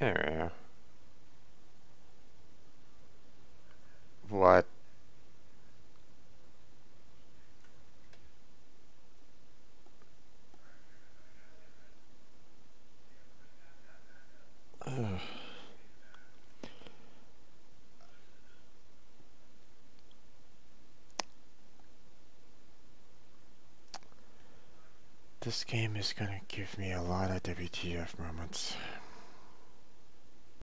There we are. What? This game is gonna give me a lot of WTF moments.